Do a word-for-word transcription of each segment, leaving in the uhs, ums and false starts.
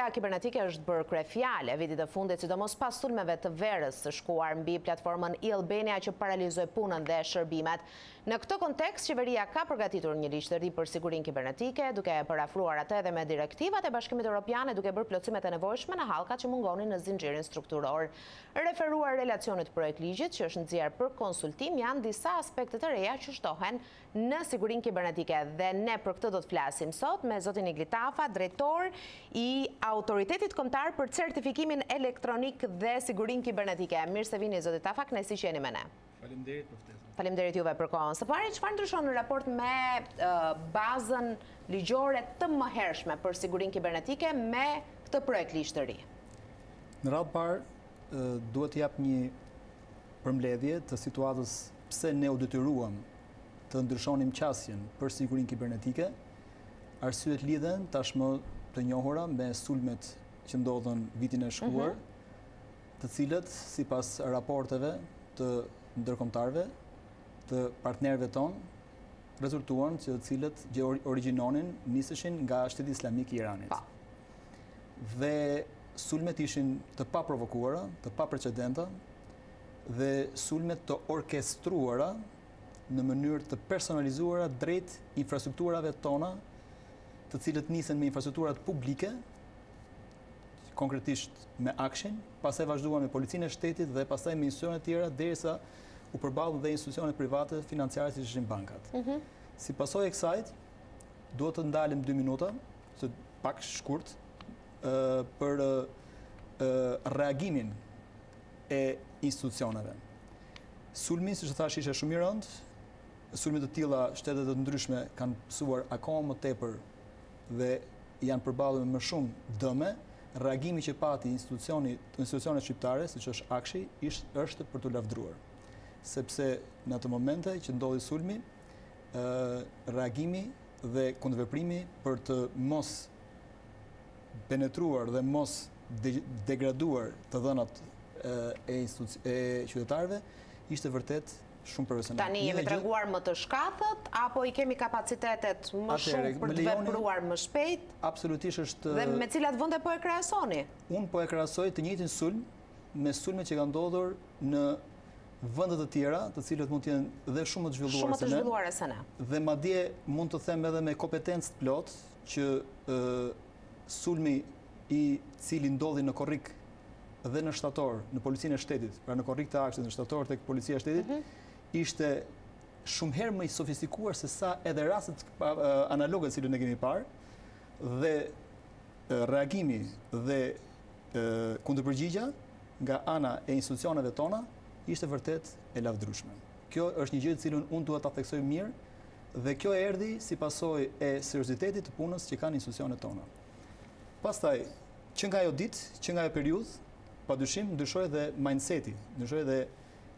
Siguria kibernetike është bërë krefjale vitit e fundit, sidomos pas sulmeve të verës së shkuar mbi platformën e-Albania që paralizoi punën dhe shërbimet. Në këtë kontekst, qeveria ka përgatitur një ligj të ri për sigurinë kibernetike, duke e parafruar atë edhe me direktivat e Bashkimit Evropian, duke bërë plotësimet e nevojshme në hallkat që mungonin në zinxhirin strukturor. Referuar relacionit projekt ligjit që është nxjerr për konsultim, janë disa aspekte të reja që shtohen në sigurinë kibernetike dhe ne për këtë do të flasim sot me zotin Igli Tafa, drejtor i Autoritetit Kombëtar për Certifikimin Elektronik dhe Sigurinë Kibernetike. Mirë se vini zoti Tafa, kënaqësi që jeni me ne. Faleminderit për ftesën. Faleminderit juve për kohën. Së pari, çfarë ndryshon në raport me uh, bazën ligjore të mëhershme për sigurinë kibernetike me këtë projekt ligj të ri? Në radhë parë, uh, duhet të jap një përmbledhje të situatës pse ne u detyruam të ndryshonim qasjen për sigurinë kibernetike. Arsyet lidhen tashmë të njohura me sulmet që ndodhen vitin e shkuar, mm-hmm. të cilët sipas raporteve të ndërkombëtarëve, të partnerëve tonë, rezultuan që të cilët origjinonin, niseshin nga Shteti Islamik i Iranit. Pa. Dhe sulmet ishin të paprovokuara, të paprecedenta dhe sulmet të orkestruara në mënyrë të personalizuara drejt infrastrukturave tona, të cilët nisen me infrastrukturat publike, konkretisht me akshin, pastaj vazhduan me policinë e shtetit dhe pastaj me institucionet tjera derisa u përballën dhe institucionet private financiare siç ishin bankat. Mm-hmm. Si pasojë e kësaj, duhet të ndalem dy minuta, se pak shkurt, uh, për uh, uh, reagimin e institucioneve. Sulmi, siç thash, ishte shumë i rëndë. Sulmi të tilla shtete të ndryshme kanë pësuar akoma më tepër dhe janë përballur me më shumë dëme. Reagimi që pati institucioni, institucionet shqiptare, siç është Akshi, është për të lavdruar. Sepse në ato momente që ndodhi sulmi, ë reagimi dhe kundërveprimi për të mos penetruar dhe mos degraduar të dhënat e, e qytetarëve ishte vërtet shumë profesional. Tani jemi treguar më të shkatët apo i kemi kapacitetet më shumë për të vepruar më shpejt? Absolutisht është. Dhe me cilat vende po e krahasoni? Unë po e krahasoj të njëjtin sulm me sulmet që kanë ndodhur në vende të tjera, të cilët mund të jenë dhe shumë më të zhvilluara se ne. Shumë të zhvilluara se ne. Dhe madje mund të them edhe me kompetencë të plot që uh, sulmi i cili ndodhi në korrik dhe në shtator, në policinë e shtetit, pra në korrik të aksit, në shtator tek policia e shtetit, mm-hmm. ishte shumë herë më i sofistikuar se sa edhe rastet analoge që ne kemi parë dhe reagimi dhe kundërpërgjigja nga ana e institucioneve tona ishte vërtet e lavdrueshme. Kjo është një gjë të cilën unë duhet ta theksoj mirë dhe kjo erdhi si pasojë e seriozitetit të punës që kanë institucionet tona. Pastaj, që nga ajo ditë, që nga ajo periudhë, padyshim ndryshoi dhe mindseti, ndryshoi dhe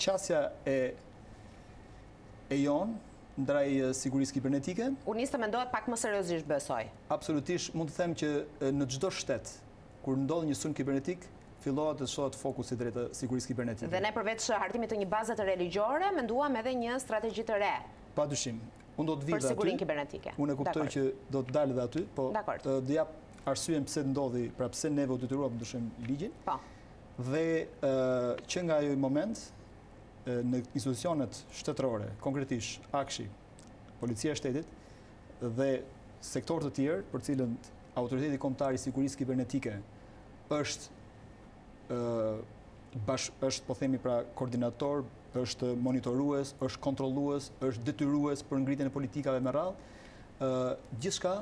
qasja e, e jon ndaj sigurisë kibernetike. U niste mendohet pak më seriozisht, besoj. Absolutisht, mund të them që në çdo shtet, kur ndodh një sulm kibernetik, fillohet të shohet fokusi drejt sigurisë kibernetike. Dhe ne përveç hartimit të një baze të religjore, menduam edhe një strategji të re. Padyshim, unë do të vi aty. Për sigurinë kibernetike. Unë e kuptoj që do të dal edhe aty, po do jap arsyen pse ndodhi, pra pse ne u detyruam të ndryshojmë ligjin. Po. Dhe uh, që nga ai moment në institucionet shtetërore, konkretisht Akshi, Policia e Shtetit dhe sektorë të tjerë për cilën Autoriteti Kombëtar i Sigurisë Kibernetike është ë bash është po themi pra koordinator, është monitorues, është kontrollues, është detyrues për ngritjen e politikave me radhë, ë gjithçka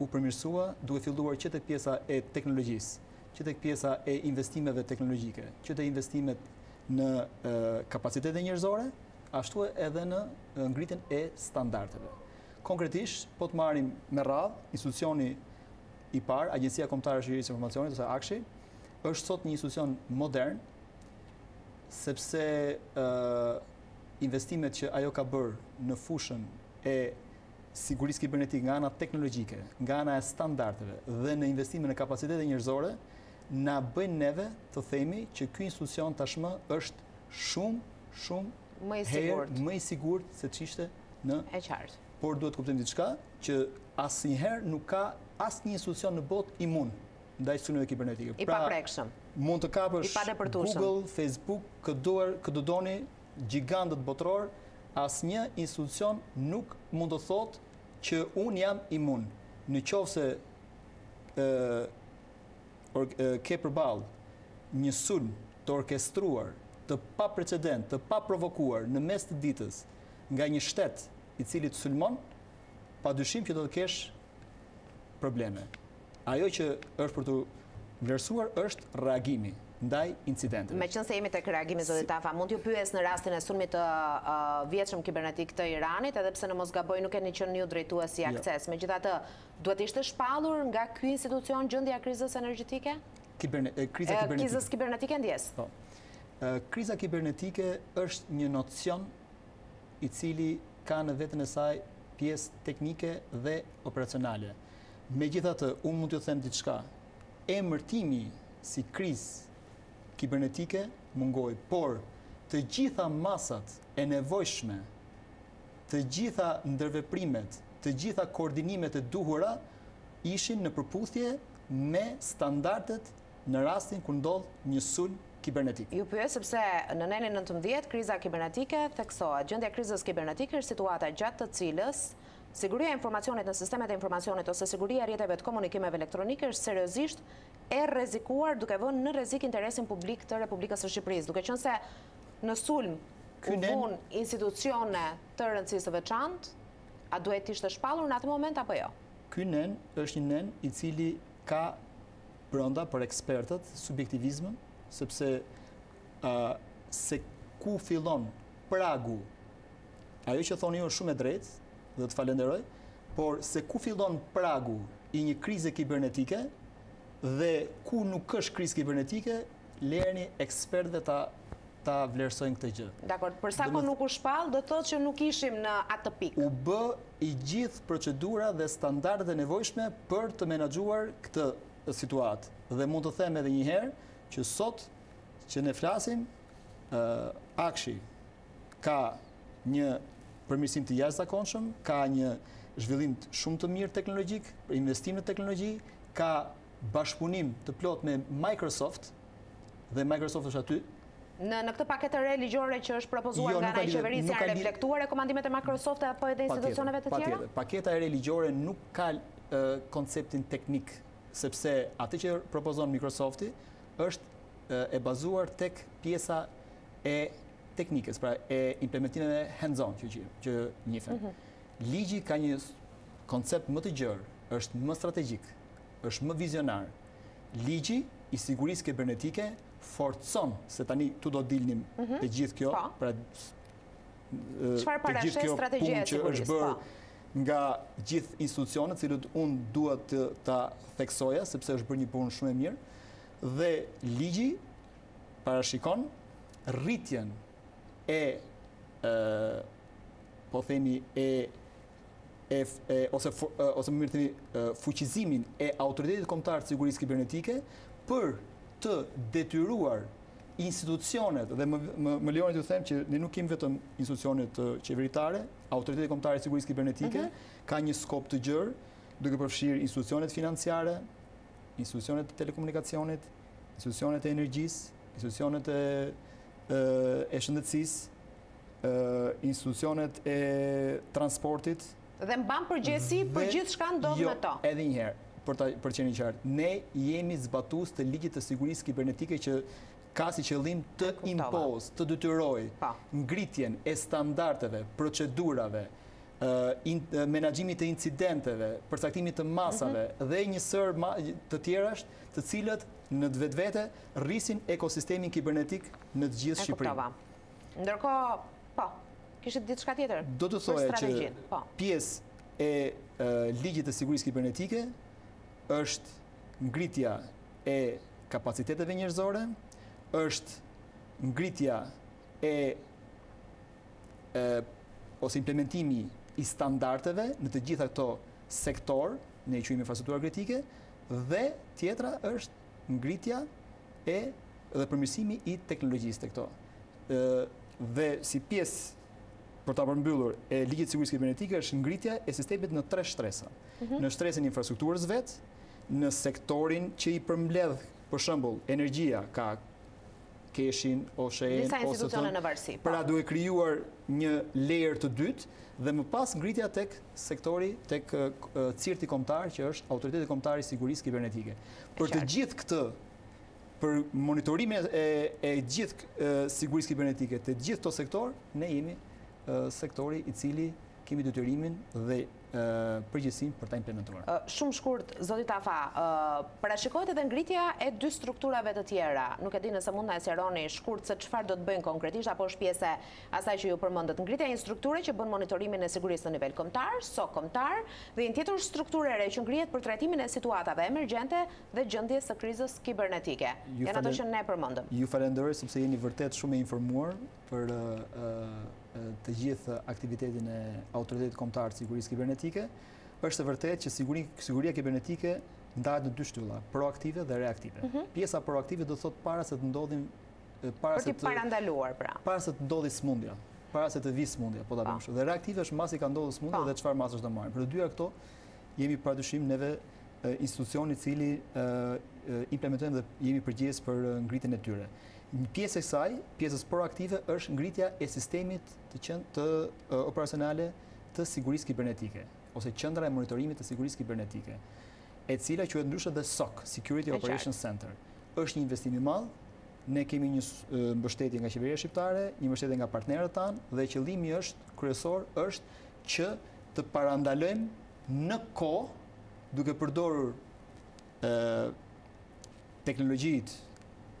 u përmirësua duke filluar që tek pjesa e teknologjisë, që tek pjesa e investimeve teknologjike, që tek investimet në e, kapacitetet njerëzore, ashtu edhe në ngritjen e standardeve. Konkretisht, po të marrim me radhë, institucioni i parë, Agjencia Kombëtare e Sigurisë Informacionit ose Akshi, është sot një institucion modern, sepse e, investimet që ajo ka bërë në fushën e sigurisë kibernetike nga ana teknologjike, nga ana e standardeve dhe në investimin e kapacitetet njerëzore, na bëjnë neve të themi që ky institucion tashmë është shumë, shumë më i sigurt, më i sigurt se ç'ishte në e qartë. Por duhet të kuptojmë diçka që asnjëherë nuk ka asnjë institucion në botë imun ndaj sulmeve kibernetike. I paprekshëm. Mund të kapësh Google, Facebook, këtë doni gjigantët botror, asnjë institucion nuk mund të thotë që unë jam imun. Në qoftë se ke përballë një sulm të orkestruar, të pa precedent, të pa provokuar në mes të ditës nga një shtet i cili të sulmon, padyshim që do të kesh probleme. Ajo që është për të vlerësuar është reagimi ndaj incidenteve. Meqense jemi tek reagimi, zoti Tafa, mund t'ju pyes në rastin e sulmit të vjetshëm kibernetik të Iranit, edhe pse në mos gaboj nuk keni qenë ju drejtuesi i A K S H. Megjithatë, duhet të ishte shpallur nga ky institucion gjendja e krizës energjetike? Kriza kibernetike ndjes. Kriza kibernetike është një nocion i cili ka në vetën e saj pjesë teknike dhe operacionale. Megjithatë, unë mund t'ju them diçka. Emërtimi si krizë kibernetike mungoi, por të gjitha masat e nevojshme, të gjitha ndërveprimet, të gjitha koordinimet e duhura ishin në përputhje me standardet në rastin kur ndodh një sulm kibernetik. Ju pyes sepse në nenin nëntëmbëdhjetë kriza kibernetike theksohet, gjendja e krizës kibernetike është situata gjatë të cilës siguria e informacionit në sistemet e informacionit ose siguria e rrjeteve të komunikimeve elektronike është seriozisht e rrezikuar duke vënë në rrezik interesin publik të Republikës së Shqipërisë, duke qenë se në sulm u vun institucione të rëndësisë së veçantë, a duhet të ishte shpallur në atë moment apo jo? Ky nen është një nen i cili ka brenda për ekspertët subjektivizmin, sepse uh, se ku fillon pragu, ajo që thoni ju është shumë e drejtë, dhe të falenderoj, por se ku fillon pragu i një krize kibernetike dhe ku nuk është kriz kibernetike, lejeni ekspertëve ta, ta vlerësojnë këtë gjë. Dakor, përsa ku nuk u shpall, do të thotë që nuk ishim në atë pikë. U bë i gjithë procedura dhe standardet e nevojshme për të menaxhuar këtë situatë. Dhe mund të them edhe një herë që sot që ne flasim, uh, A K S H ka një përmirësim të jashtëzakonshëm, ka një zhvillim shumë të mirë teknologjik, investim në teknologji, ka bashkëpunim të plot me Microsoft, dhe Microsoft është aty. Në, në këtë paketë re ligjore që është propozuar jo, nga ana e qeverisë janë reflektuar rekomandimet e Microsoft apo edhe institucioneve të tjera? Patjetër, paketa e re ligjore nuk ka uh, konceptin teknik, sepse atë që propozon Microsofti është uh, e bazuar tek pjesa e teknikës, pra e implementimeve hands-on që, që njifen. Mm -hmm. Ligji ka një koncept më të gjerë, është më strategjik, është më vizionar. Ligji i sigurisë kibernetike forcon se tani tu do dilnim mm -hmm. të gjithë kjo, pa. Pra çfarë parashë strategjia e sigurisë nga gjithë institucionet, cilët unë duhet të ta theksoja sepse është bërë një punë shumë e mirë dhe ligji parashikon rritjen e uh, po themi e, e, e ose fu, uh, ose më mirë themi uh, fuqizimin e autoritetit kombëtar të sigurisë kibernetike për të detyruar institucionet dhe më, më, më lejoni të them që ne nuk kemi vetëm institucionet uh, qeveritare, autoriteti kombëtar i sigurisë kibernetike mm-hmm. ka një skop të gjerë, duke përfshirë institucionet financiare, institucionet e telekomunikacionit, institucionet e energjisë, institucionet e e shëndetësisë, institucionet e transportit. Dhe mban përgjegjësi për gjithçka ndodh me to. Edhe një herë, për ta qenë qartë, ne jemi zbatues të ligjit të sigurisë kibernetike që ka si qëllim të impozë, të detyrojë ngritjen e standardeve, procedurave, menaxhimit të incidenteve, përcaktimit të masave dhe një sër të tjerash, të cilët në vetvete rrisin ekosistemin kibernetik në të gjithë Shqipërinë. Ndërkohë, po, kishit diçka tjetër. Do të thoja që pjesë e ligjit të sigurisë kibernetike është ngritja e kapaciteteve njerëzore, është ngritja e ose implementimi i standardeve në të gjitha këto sektor, ne i quajmë infrastruktura kritike, dhe tjetra është ngritja e dhe përmirësimi i teknologjisë tek këto. Ë dhe si pjesë për ta përmbyllur e ligjit të sigurisë kibernetike është ngritja e sistemit në tre shtresa. Mm-hmm. Në shtresën e infrastrukturës vet, në sektorin që i përmbledh, për shembull, energjia ka Keshin, Osheen, ose të pra duhet krijuar një layer të dytë dhe më pas ngritja tek sektori, tek uh, cirti kombëtar që është Autoriteti Kombëtar i Sigurisë Kibernetike. Për të gjithë këtë, për monitorimin e, e gjithë uh, sigurisë kibernetike, të gjithë këto sektor, ne jemi uh, sektori i cili kemi detyrimin dhe përgjithësinë për ta implementuar. Shumë shkurt, zoti Tafa, parashikohet edhe ngritja e dy strukturave të tjera. Nuk e di nëse mund ta sqaroni shkurt se çfarë do të bëjnë konkretisht apo është pjesë asaj që ju përmendët. Ngritja e një strukture që bën monitorimin e sigurisë në nivel kombëtar, S O C kombëtar, dhe një tjetër strukturë e re që ngrihet për trajtimin e situatave emergjente dhe gjendjes së krizës kibernetike. Janë ato që ne përmendëm. Ju falenderoj sepse jeni vërtet shumë e informuar për të gjithë aktivitetin e Autoritetit Kombëtar të Sigurisë Kibernetike. Është e vërtetë që siguria kibernetike ndahet në dy shtylla, proaktive dhe reaktive. Mm-hmm. Pjesa proaktive do të thotë para se të ndodhin para për se të parandaluar pra. Para se të ndodhi smundja, para se të vi smundja, po ta bëjmë kështu. Dhe reaktive është mbasi ka ndodhur smundja dhe çfarë masë do marrim. Për të dyja këto jemi padyshim neve institucioni i cili implementojmë dhe jemi përgjegjës për ngritjen e tyre. Pjesa e saj, pjesës proaktive është ngritja e sistemit të qendrës të uh, operacionale të sigurisë kibernetike ose qendra e monitorimit të sigurisë kibernetike, e cila quhet ndryshe dhe S O C, Security Operations Center. Është një investim i madh. Ne kemi një uh, mbështetje nga qeveria shqiptare, një mbështetje nga partnerët tanë dhe qëllimi është kryesor është që të parandalojmë në kohë duke përdorur uh, teknologjitë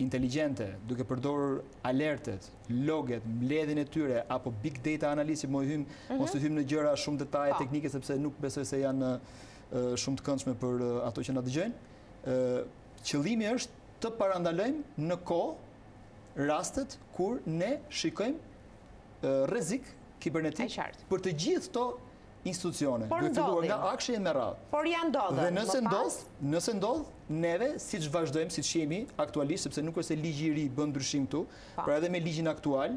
inteligjente, duke përdorur alertet, loget, mbledhjen e tyre apo big data analizë që mos hym, mm-hmm. mos hym në gjëra shumë detaje oh. teknike sepse nuk besoj se janë uh, shumë të këndshme për uh, ato që na dëgjojnë. Uh, qëllimi është të parandalojmë në kohë rastet kur ne shikojmë uh, rrezik kibernetik për të gjithë këto institucione, duke filluar nga akshi e me radhë. Por janë ndodhur. Dhe nëse ndodh, nëse ndodh, neve siç vazhdojmë, siç jemi aktualisht, sepse nuk është se ligji i ri bën ndryshim këtu, por edhe me ligjin aktual,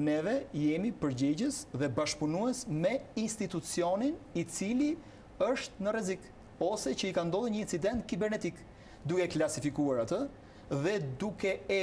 neve jemi përgjegjës dhe bashkëpunues me institucionin i cili është në rrezik ose që i ka ndodhur një incident kibernetik, duke klasifikuar atë dhe duke e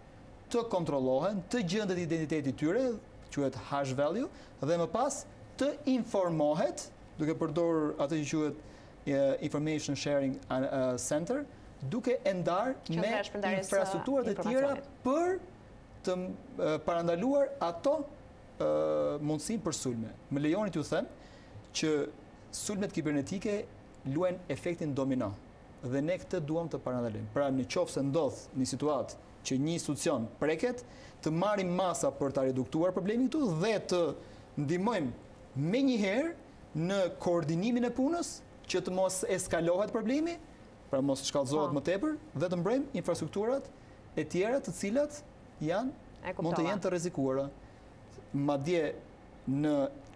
të kontrollohen, të gjendet identiteti tyre, quhet hash value, dhe më pas të informohet, duke përdorur atë që quhet uh, Information Sharing uh, Center, duke e ndarë me infrastrukturat e tjera për të uh, parandaluar ato uh, mundësinë për sulme. Më lejoni t'ju them që sulmet kibernetike luajnë efektin domino dhe ne këtë duam të parandalojmë. Pra në qoftë se ndodh një situatë që një institucion preket, të marrim masa për ta reduktuar problemin këtu dhe të ndihmojmë me njëherë në koordinimin e punës që të mos eskalohet problemi, pra mos shkallëzohet më tepër dhe të mbrojmë infrastrukturat e tjera të cilat janë mund të jenë të rrezikuara. Madje në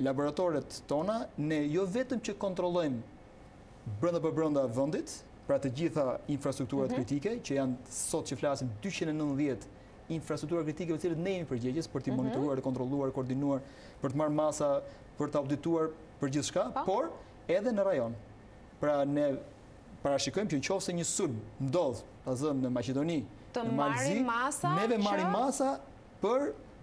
laboratoret tona ne jo vetëm që kontrollojmë brenda për brenda vendit, pra të gjitha infrastrukturat mm-hmm. kritike që janë sot që flasim dyqind e nëntëdhjetë infrastruktura kritike të cilat ne jemi përgjegjës për të mm-hmm. monitoruar, kontrolluar, koordinuar, për të marrë masa për të audituar për gjithçka, por edhe në rajon. Pra ne parashikojmë që nëse një sulm ndodh, ta zëm në Maqedoni, të në Malzi, neve marrim masa për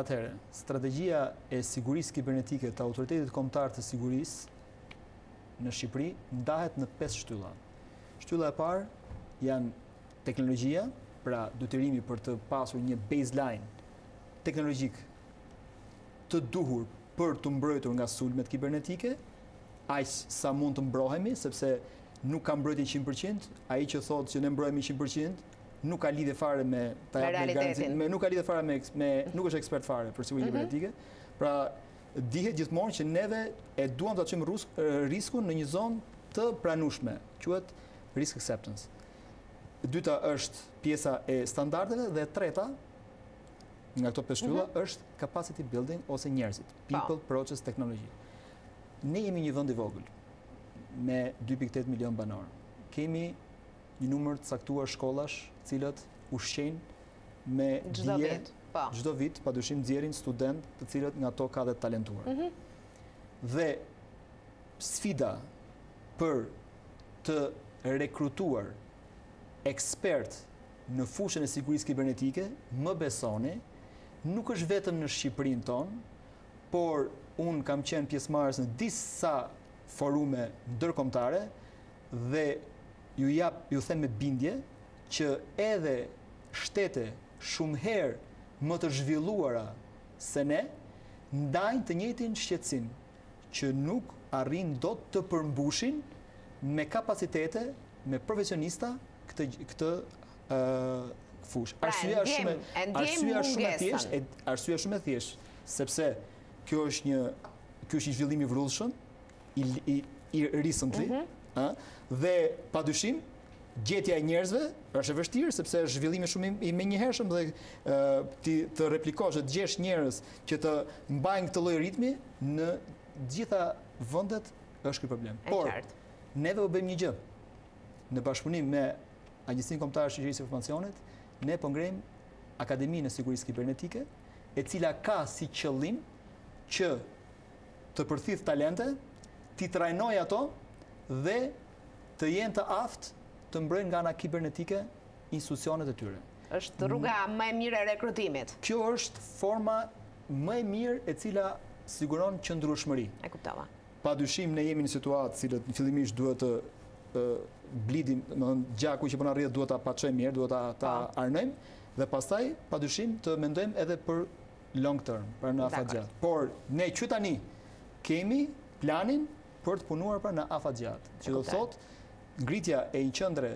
Atëherë, strategjia e sigurisë kibernetike të Autoritetit Kombëtar të Sigurisë në Shqipëri ndahet në pesë shtylla. Shtylla e parë janë teknologjia, pra detyrimi për të pasur një baseline teknologjik të duhur për të mbrojtur nga sulmet kibernetike, aq sa mund të mbrohemi, sepse nuk ka mbrojtje njëqind përqind, ai që thotë që ne mbrohemi njëqind përqind, nuk ka lidhje fare me ta garancin, me nuk ka lidhje fare me, me nuk është ekspert fare për sigurinë kibernetike. Pra dihet gjithmonë që neve e duam ta çojmë riskun në një zonë të pranueshme, quhet risk acceptance. E dyta është pjesa e standardeve dhe e treta nga këto pesë shtylla është capacity building ose njerëzit, people, process, technology. Ne jemi një vend i vogël me dy pikë tetë milion banor. Kemi një numër të caktuar shkollash, të cilët ushqejnë me dije çdo vit, padyshim nxjerrin student, të cilët nga ato ka dhe të talentuar. Dhe sfida për të rekrutuar ekspert në fushën e sigurisë kibernetike, më besoni, nuk është vetëm në Shqipërinë tonë, por unë kam qenë pjesëmarrës në disa forume ndërkombëtare dhe ju jap, ju them me bindje që edhe shtete shumë herë më të zhvilluara se ne ndajnë të njëjtin shqetësim që nuk arrin dot të përmbushin me kapacitete, me profesionista këtë këtë Uh, fush. Arsyeja shumë e thjeshtë, arsyeja shumë e thjeshtë, sepse kjo është një ky është një zhvillim i vrullshëm i i, i recently, ëh, dhe padyshim gjetja e njerëzve është e vështirë sepse është zhvillim shumë i menjëhershëm dhe uh, ti të replikosh, të gjesh njerëz që të mbajnë këtë lloj ritmi në gjitha vendet është ky problem. Por neve u bëjmë një gjë në bashkëpunim me Agjencinë Kombëtare të Shoqërisë së Informacionit, ne po ngrem Akademinë e Sigurisë Kibernetike, e cila ka si qëllim që të përthith talente, ti trajnoj ato dhe të jenë të aftë të mbrojnë nga ana kibernetike institucionet e tyre. Është rruga më e mirë e rekrutimit. Kjo është forma më e mirë e cila siguron qëndrueshmëri. E kuptova. Padyshim ne jemi në situatë cilët fillimisht duhet të blidim, gjaku që po na rrjedh duhet ta paçojmë mirë, duhet ta ta arnojmë dhe pastaj padyshim të mendojmë edhe për long term, për në afatgjat. Por ne që tani kemi planin për të punuar për në afatgjat, që do thotë ngritja e një qendre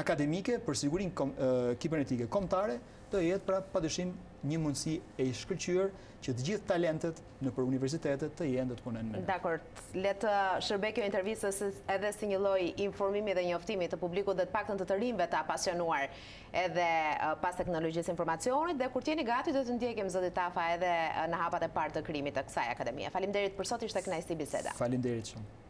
akademike për sigurinë kom, uh, kibernetike kombëtare do jetë pra padyshim një mundësi e shkëlqyer që të gjithë talentet nëpër universitete të jenë të punojnë me. Dakor, le të shërbejë kjo intervistë edhe si një lloj informimi dhe njoftimi të publikut dhe të paktën të të rinjve të apasionuar edhe pas teknologjisë informacionit dhe kur t'jeni gati do të ndjekim zoti Tafa edhe në hapat e parë të krijimit të kësaj akademie. Faleminderit për sot, ishte kënaqësi biseda. Faleminderit shumë.